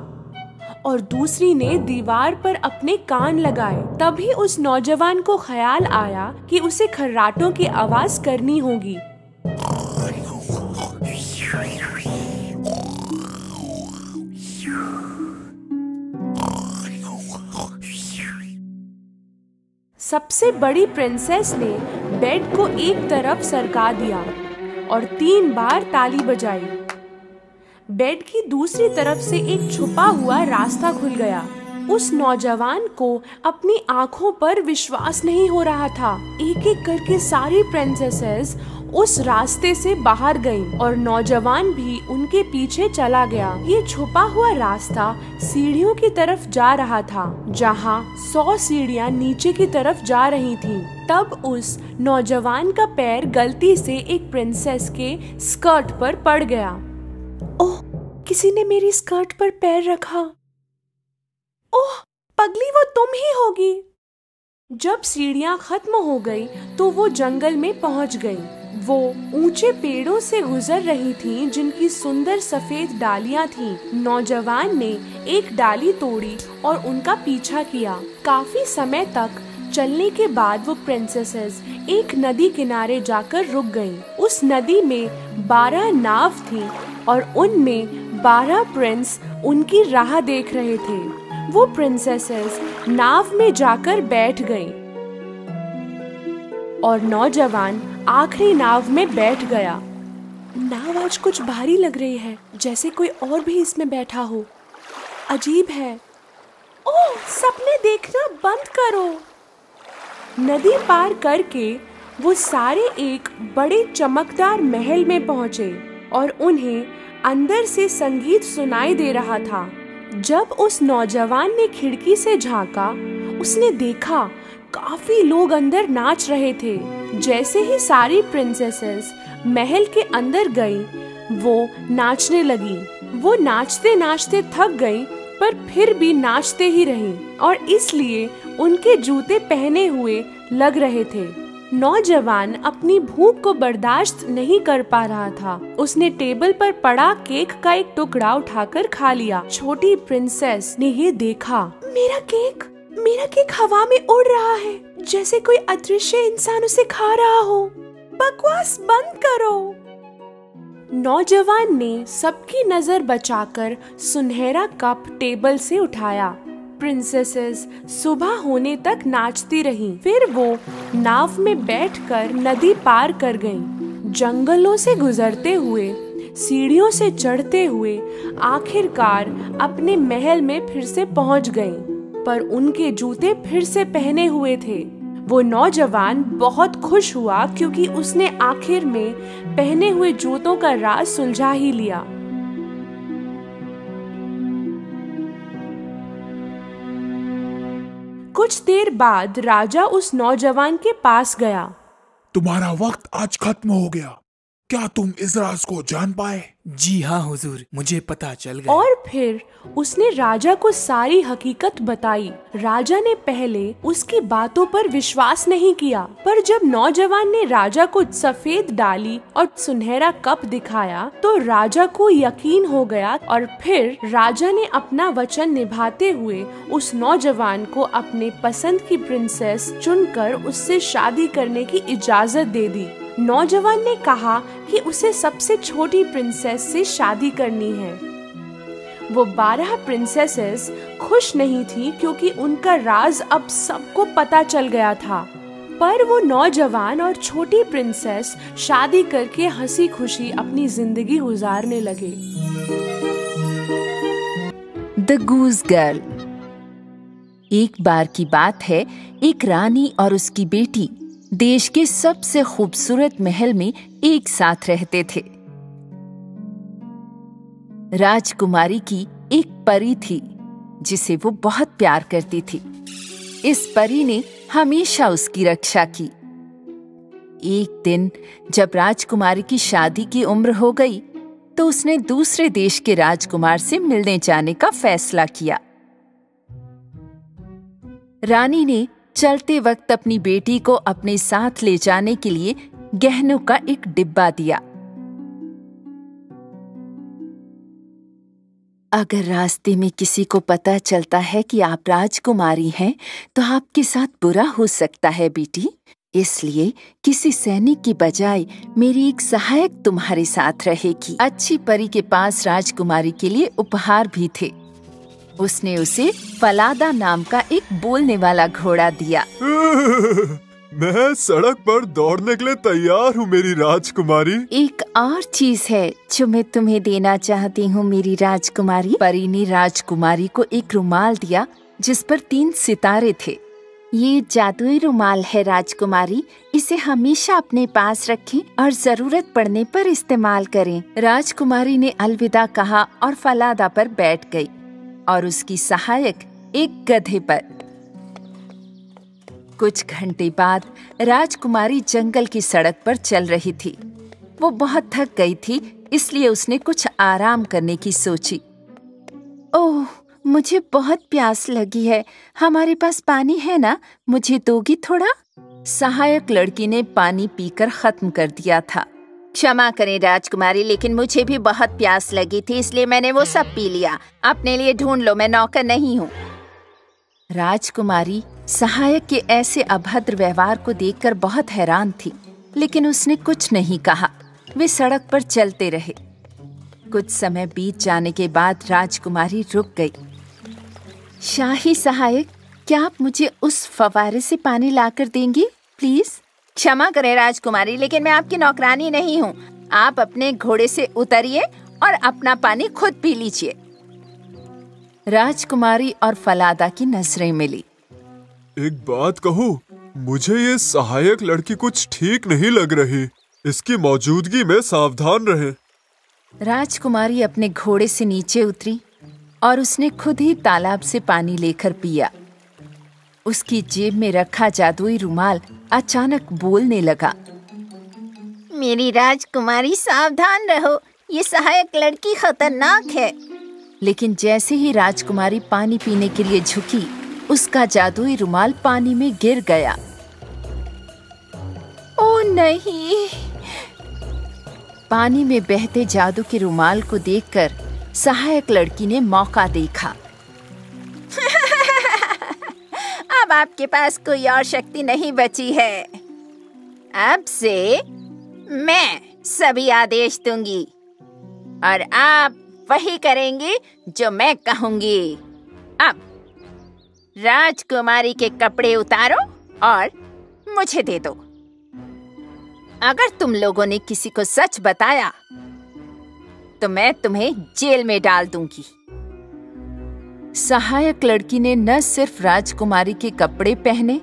और दूसरी ने दीवार पर अपने कान लगाए। तभी उस नौजवान को ख्याल आया कि उसे खर्राटों की आवाज करनी होगी। सबसे बड़ी प्रिंसेस ने बेड को एक तरफ सरका दिया और तीन बार ताली बजाई। बेड की दूसरी तरफ से एक छुपा हुआ रास्ता खुल गया। उस नौजवान को अपनी आंखों पर विश्वास नहीं हो रहा था। एक एक करके सारी प्रिंसेसेस उस रास्ते से बाहर गईं और नौजवान भी उनके पीछे चला गया। ये छुपा हुआ रास्ता सीढ़ियों की तरफ जा रहा था, जहाँ सौ सीढ़ियाँ नीचे की तरफ जा रही थीं। तब उस नौजवान का पैर गलती से एक प्रिंसेस के स्कर्ट पर पड़ गया। ओह, किसी ने मेरी स्कर्ट पर पैर रखा। ओह पगली, वो तुम ही होगी। जब सीढ़ियाँ खत्म हो गई तो वो जंगल में पहुँच गई। वो ऊंचे पेड़ों से गुजर रही थीं, जिनकी सुंदर सफेद डालियां थीं। नौजवान ने एक डाली तोड़ी और उनका पीछा किया। काफी समय तक चलने के बाद वो प्रिंसेसेस एक नदी किनारे जाकर रुक गईं। उस नदी में बारह नाव थीं और उनमें बारह प्रिंस उनकी राह देख रहे थे। वो प्रिंसेसेस नाव में जाकर बैठ गईं और नौजवान आखिरी नाव में बैठ गया। नाव आज कुछ भारी लग रही है, जैसे कोई और भी इसमें बैठा हो। अजीब है। ओह, सपने देखना बंद करो। नदी पार करके वो सारे एक बड़े चमकदार महल में पहुंचे और उन्हें अंदर से संगीत सुनाई दे रहा था। जब उस नौजवान ने खिड़की से झांका, उसने देखा काफी लोग अंदर नाच रहे थे। जैसे ही सारी प्रिंसेसेस महल के अंदर गईं, वो नाचने लगी। वो नाचते नाचते थक गईं, पर फिर भी नाचते ही रहीं और इसलिए उनके जूते पहने हुए लग रहे थे। नौजवान अपनी भूख को बर्दाश्त नहीं कर पा रहा था। उसने टेबल पर पड़ा केक का एक टुकड़ा उठाकर खा लिया। छोटी प्रिंसेस ने ये देखा, मेरा केक मेरा केक हवा में उड़ रहा है, जैसे कोई अदृश्य इंसान उसे खा रहा हो। बकवास बंद करो। नौजवान ने सबकी नजर बचाकर सुनहरा कप टेबल से उठाया। प्रिंसेसेस सुबह होने तक नाचती रहीं। फिर वो नाव में बैठकर नदी पार कर गईं। जंगलों से गुजरते हुए, सीढ़ियों से चढ़ते हुए आखिरकार अपने महल में फिर से पहुंच गईं, पर उनके जूते फिर से पहने हुए थे। वो नौजवान बहुत खुश हुआ क्योंकि उसने आखिर में पहने हुए जूतों का राज सुलझा ही लिया। कुछ देर बाद राजा उस नौजवान के पास गया। तुम्हारा वक्त आज खत्म हो गया। क्या तुम इस राज को जान पाए? जी हाँ हुजूर, मुझे पता चल गया। और फिर उसने राजा को सारी हकीकत बताई। राजा ने पहले उसकी बातों पर विश्वास नहीं किया, पर जब नौजवान ने राजा को सफेद डाली और सुनहरा कप दिखाया तो राजा को यकीन हो गया और फिर राजा ने अपना वचन निभाते हुए उस नौजवान को अपने पसंद की प्रिंसेस चुनकर उससे शादी करने की इजाजत दे दी। नौजवान ने कहा कि उसे सबसे छोटी प्रिंसेस से शादी करनी है। वो बारह प्रिंसेसेस खुश नहीं थी क्योंकि उनका राज अब सबको पता चल गया था। पर वो नौजवान और छोटी प्रिंसेस शादी करके हंसी खुशी अपनी जिंदगी गुजारने लगे। The goose girl. एक बार की बात है, एक रानी और उसकी बेटी देश के सबसे खूबसूरत महल में एक साथ रहते थे। राजकुमारी की एक परी थी जिसे वो बहुत प्यार करती थी। इस परी ने हमेशा उसकी रक्षा की। एक दिन जब राजकुमारी की शादी की उम्र हो गई तो उसने दूसरे देश के राजकुमार से मिलने जाने का फैसला किया। रानी ने चलते वक्त अपनी बेटी को अपने साथ ले जाने के लिए गहनों का एक डिब्बा दिया। अगर रास्ते में किसी को पता चलता है कि आप राजकुमारी हैं तो आपके साथ बुरा हो सकता है बेटी, इसलिए किसी सैनिक की बजाय मेरी एक सहायक तुम्हारे साथ रहेगी। अच्छी परी के पास राजकुमारी के लिए उपहार भी थे। उसने उसे फलादा नाम का एक बोलने वाला घोड़ा दिया। मैं सड़क पर दौड़ने के लिए तैयार हूँ मेरी राजकुमारी। एक और चीज है जो मैं तुम्हें देना चाहती हूँ मेरी राजकुमारी। परी ने राजकुमारी को एक रुमाल दिया जिस पर तीन सितारे थे। ये जादुई रुमाल है राजकुमारी, इसे हमेशा अपने पास रखें और जरूरत पड़ने पर इस्तेमाल करें। राजकुमारी ने अलविदा कहा और फलादा पर बैठ गई और उसकी सहायक एक गधे पर। कुछ घंटे बाद राजकुमारी जंगल की सड़क पर चल रही थी। वो बहुत थक गई थी, इसलिए उसने कुछ आराम करने की सोची। ओह, मुझे बहुत प्यास लगी है, हमारे पास पानी है ना? मुझे दोगी थोड़ा? सहायक लड़की ने पानी पीकर खत्म कर दिया था। क्षमा करें राजकुमारी, लेकिन मुझे भी बहुत प्यास लगी थी, इसलिए मैंने वो सब पी लिया। अपने लिए ढूंढ लो, मैं नौकर नहीं हूँ। राजकुमारी सहायक के ऐसे अभद्र व्यवहार को देखकर बहुत हैरान थी, लेकिन उसने कुछ नहीं कहा। वे सड़क पर चलते रहे। कुछ समय बीत जाने के बाद राजकुमारी रुक गई। शाही सहायक, क्या आप मुझे उस फवारे से पानी लाकर देंगी प्लीज? क्षमा करें राजकुमारी, लेकिन मैं आपकी नौकरानी नहीं हूँ। आप अपने घोड़े से उतरिए और अपना पानी खुद पी लीजिए। राजकुमारी और फलादा की नजरें मिली। एक बात कहूँ, मुझे ये सहायक लड़की कुछ ठीक नहीं लग रही। इसकी मौजूदगी में सावधान रहें। राजकुमारी अपने घोड़े से नीचे उतरी और उसने खुद ही तालाब से पानी लेकर पिया। उसकी जेब में रखा जादुई रुमाल अचानक बोलने लगा। मेरी राजकुमारी सावधान रहो, ये सहायक लड़की खतरनाक है। लेकिन जैसे ही राजकुमारी पानी पीने के लिए झुकी, उसका जादुई रुमाल पानी में गिर गया। ओ नहीं! पानी में बहते जादू के रुमाल को देखकर सहायक लड़की ने मौका देखा। अब आपके पास कोई और शक्ति नहीं बची है। अब से मैं सभी आदेश दूंगी और आप वही करेंगी जो मैं कहूंगी। अब राजकुमारी के कपड़े उतारो और मुझे दे दो। अगर तुम लोगों ने किसी को सच बताया तो मैं तुम्हें जेल में डाल दूंगी। सहायक लड़की ने न सिर्फ राजकुमारी के कपड़े पहने,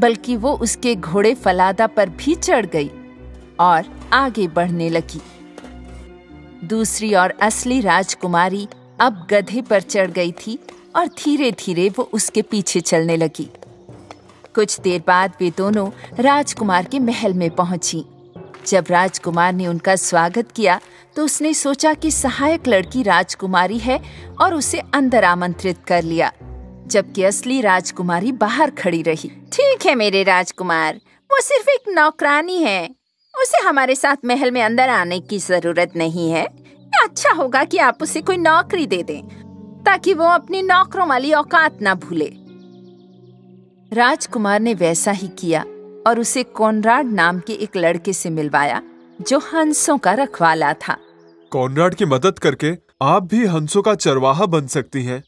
बल्कि वो उसके घोड़े फलादा पर भी चढ़ गई और आगे बढ़ने लगी। दूसरी ओर असली राजकुमारी अब गधे पर चढ़ गई थी और धीरे धीरे वो उसके पीछे चलने लगी। कुछ देर बाद वे दोनों राजकुमार के महल में पहुंची। जब राजकुमार ने उनका स्वागत किया तो उसने सोचा कि सहायक लड़की राजकुमारी है और उसे अंदर आमंत्रित कर लिया, जबकि असली राजकुमारी बाहर खड़ी रही। ठीक है मेरे राजकुमार, वो सिर्फ एक नौकरानी है, उसे हमारे साथ महल में अंदर आने की जरूरत नहीं है। अच्छा होगा कि आप उसे कोई नौकरी दे दें ताकि वो अपनी नौकरों वाली औकात ना भूले। राजकुमार ने वैसा ही किया और उसे कॉनराड नाम के एक लड़के से मिलवाया जो हंसों का रखवाला था। कॉनराड की मदद करके आप भी हंसों का चरवाहा बन सकती हैं।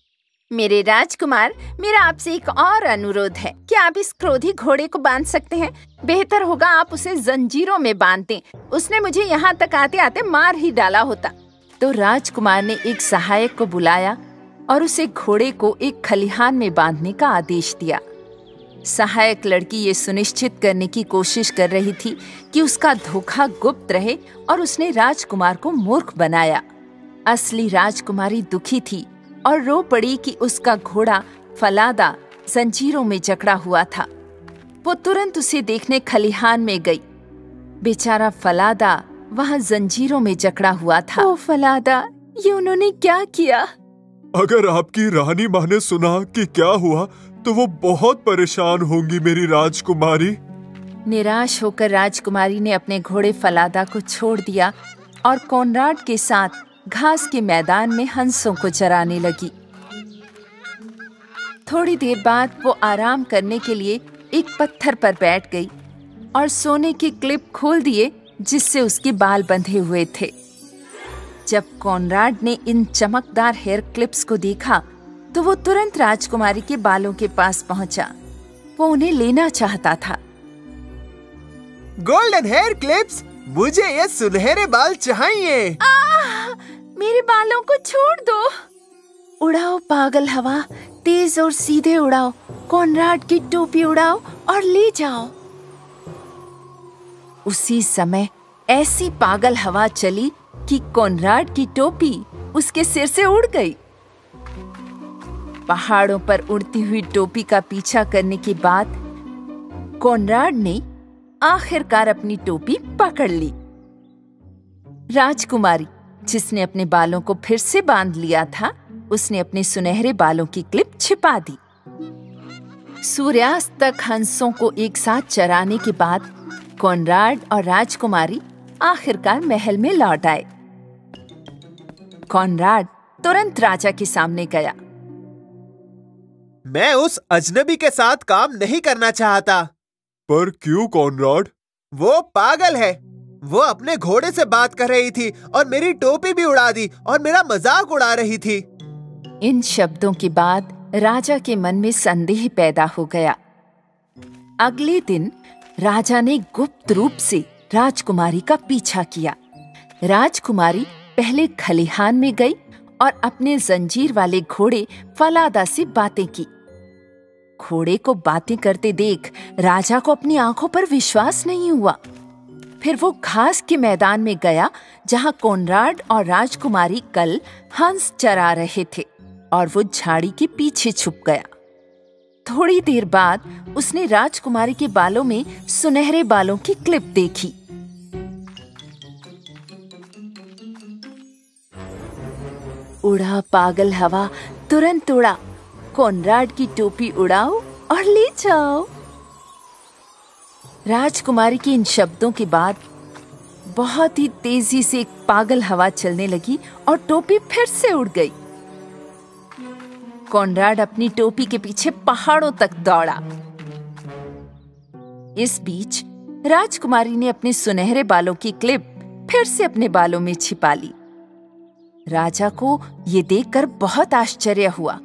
मेरे राजकुमार, मेरा आपसे एक और अनुरोध है। क्या आप इस क्रोधी घोड़े को बांध सकते हैं? बेहतर होगा आप उसे जंजीरों में बांध दें। उसने मुझे यहाँ तक आते आते मार ही डाला होता। तो राजकुमार ने एक सहायक को बुलाया और उसे घोड़े को एक खलिहान में बांधने का आदेश दिया। सहायक लड़की ये सुनिश्चित करने की कोशिश कर रही थी कि उसका धोखा गुप्त रहे और उसने राजकुमार को मूर्ख बनाया। असली राजकुमारी दुखी थी और रो पड़ी कि उसका घोड़ा फलादा जंजीरों में जकड़ा हुआ था। वो तुरंत उसे देखने खलिहान में गई। बेचारा फलादा वहाँ जंजीरों में जकड़ा हुआ था। ओ फलादा, ये उन्होंने क्या किया? अगर आपकी रानी माँ ने सुना कि क्या हुआ तो वो बहुत परेशान होंगी मेरी राजकुमारी। निराश होकर राजकुमारी ने अपने घोड़े फलादा को छोड़ दिया और कोनराड के साथ घास के मैदान में हंसों को चराने लगी। थोड़ी देर बाद वो आराम करने के लिए एक पत्थर पर बैठ गई और सोने के क्लिप खोल दिए जिससे उसके बाल बंधे हुए थे। जब कोनराड ने इन चमकदार हेयर क्लिप्स को देखा तो वो तुरंत राजकुमारी के बालों के पास पहुंचा। वो उन्हें लेना चाहता था। गोल्डन हेयर क्लिप्स, मुझे ये सुनहरे बाल चाहिए। आह, मेरे बालों को छोड़ दो। उड़ाओ पागल हवा, तेज और सीधे उड़ाओ। कोनराड की टोपी उड़ाओ और ले जाओ। उसी समय ऐसी पागल हवा चली कि कोनराड की टोपी उसके सिर से उड़ गई। पहाड़ों पर उड़ती हुई टोपी का पीछा करने के बाद कोनराड ने आखिरकार अपनी टोपी पकड़ ली। राजकुमारी, जिसने अपने बालों को फिर से बांध लिया था, उसने अपने सुनहरे बालों की क्लिप छिपा दी। सूर्यास्त तक हंसों को एक साथ चराने के बाद कोनराड और राजकुमारी आखिरकार महल में लौट आए। कोनराड तुरंत राजा के सामने गया। मैं उस अजनबी के साथ काम नहीं करना चाहता। पर क्यों कोनराड? वो पागल है। वो अपने घोड़े से बात कर रही थी और मेरी टोपी भी उड़ा दी और मेरा मजाक उड़ा रही थी। इन शब्दों के बाद राजा के मन में संदेह पैदा हो गया। अगले दिन राजा ने गुप्त रूप से राजकुमारी का पीछा किया। राजकुमारी पहले खलिहान में गई और अपने जंजीर वाले घोड़े फलादा से बातें की। घोड़े को बातें करते देख राजा को अपनी आंखों पर विश्वास नहीं हुआ। फिर वो घास के मैदान में गया जहां कोनराड और राजकुमारी कल हंस चरा रहे थे और वो झाड़ी के पीछे छुप गया। थोड़ी देर बाद उसने राजकुमारी के बालों में सुनहरे बालों की क्लिप देखी। उड़ा पागल हवा, तुरंत उड़ा। कोनराड की टोपी उड़ाओ और ले जाओ। राजकुमारी के इन शब्दों के बाद बहुत ही तेजी से एक पागल हवा चलने लगी और टोपी फिर से उड़ गई। कोनराड अपनी टोपी के पीछे पहाड़ों तक दौड़ा। इस बीच राजकुमारी ने अपने सुनहरे बालों की क्लिप फिर से अपने बालों में छिपा ली। राजा को ये देखकर बहुत आश्चर्य हुआ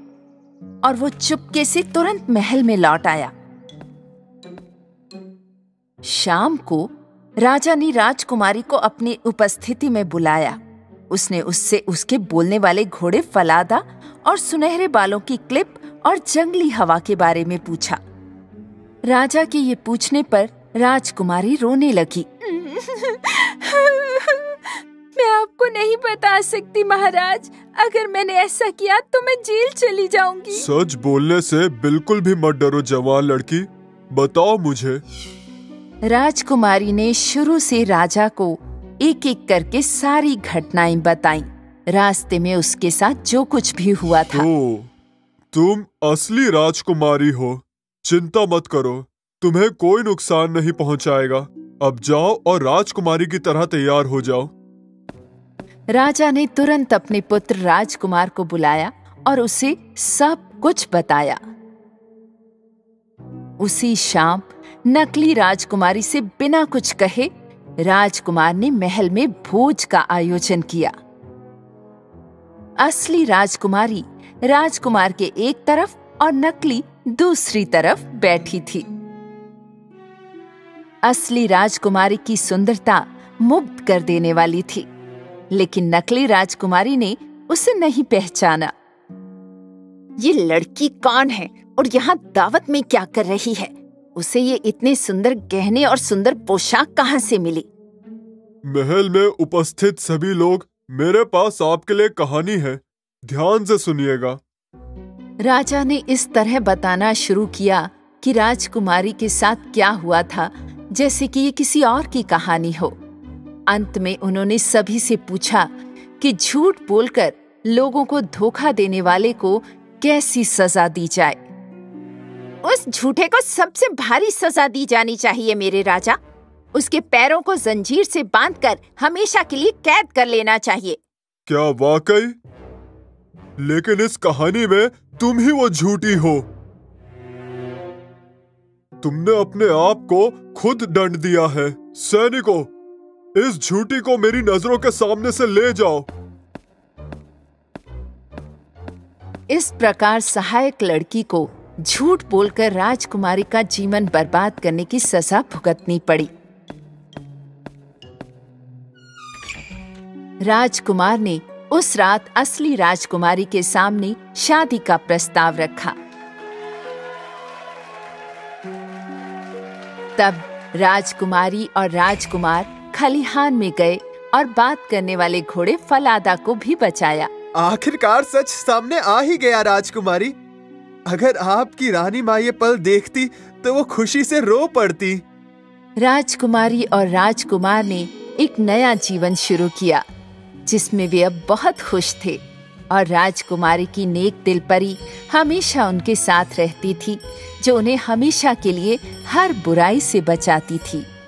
और वो चुपके से तुरंत महल में लौट आया। शाम को राजा ने राजकुमारी को अपनी उपस्थिति में बुलाया। उसने उससे उसके बोलने वाले घोड़े फलादा और सुनहरे बालों की क्लिप और जंगली हवा के बारे में पूछा। राजा के ये पूछने पर राजकुमारी रोने लगी। मैं आपको नहीं बता सकती महाराज। अगर मैंने ऐसा किया तो मैं जेल चली जाऊंगी। सच बोलने से बिल्कुल भी मत डरो जवान लड़की, बताओ मुझे। राजकुमारी ने शुरू से राजा को एक एक करके सारी घटनाएं बताईं, रास्ते में उसके साथ जो कुछ भी हुआ था। तो, तुम असली राजकुमारी हो। चिंता मत करो, तुम्हें कोई नुकसान नहीं पहुंचाएगा। अब जाओ और राजकुमारी की तरह तैयार हो जाओ। राजा ने तुरंत अपने पुत्र राजकुमार को बुलाया और उसे सब कुछ बताया। उसी शाम नकली राजकुमारी से बिना कुछ कहे राजकुमार ने महल में भोज का आयोजन किया। असली राजकुमारी राजकुमार के एक तरफ और नकली दूसरी तरफ बैठी थी। असली राजकुमारी की सुंदरता मुग्ध कर देने वाली थी, लेकिन नकली राजकुमारी ने उसे नहीं पहचाना। ये लड़की कौन है और यहाँ दावत में क्या कर रही है? उसे ये इतने सुंदर गहने और सुंदर पोशाक कहाँ से मिली? महल में उपस्थित सभी लोग, मेरे पास आपके लिए कहानी है, ध्यान से सुनिएगा। राजा ने इस तरह बताना शुरू किया कि राजकुमारी के साथ क्या हुआ था, जैसे कि ये किसी और की कहानी हो। अंत में उन्होंने सभी से पूछा कि झूठ बोलकर लोगों को धोखा देने वाले को कैसी सजा दी जाए। उस झूठे को सबसे भारी सजा दी जानी चाहिए मेरे राजा। उसके पैरों को जंजीर से बांधकर हमेशा के लिए कैद कर लेना चाहिए। क्या वाकई? लेकिन इस कहानी में तुम ही वो झूठी हो। तुमने अपने आप को खुद दंड दिया है। सैनिकों, इस झूठी को मेरी नजरों के सामने से ले जाओ। इस प्रकार सहायक लड़की को झूठ बोलकर राजकुमारी का जीवन बर्बाद करने की सजा भुगतनी पड़ी। राजकुमार ने उस रात असली राजकुमारी के सामने शादी का प्रस्ताव रखा। तब राजकुमारी और राजकुमार खलिहान में गए और बात करने वाले घोड़े फलादा को भी बचाया। आखिरकार सच सामने आ ही गया राजकुमारी। अगर आपकी रानी माँ ये पल देखती तो वो खुशी से रो पड़ती। राजकुमारी और राजकुमार ने एक नया जीवन शुरू किया, जिसमें वे अब बहुत खुश थे। और राजकुमारी की नेक दिल परी हमेशा उनके साथ रहती थी, जो उन्हें हमेशा के लिए हर बुराई से बचाती थी।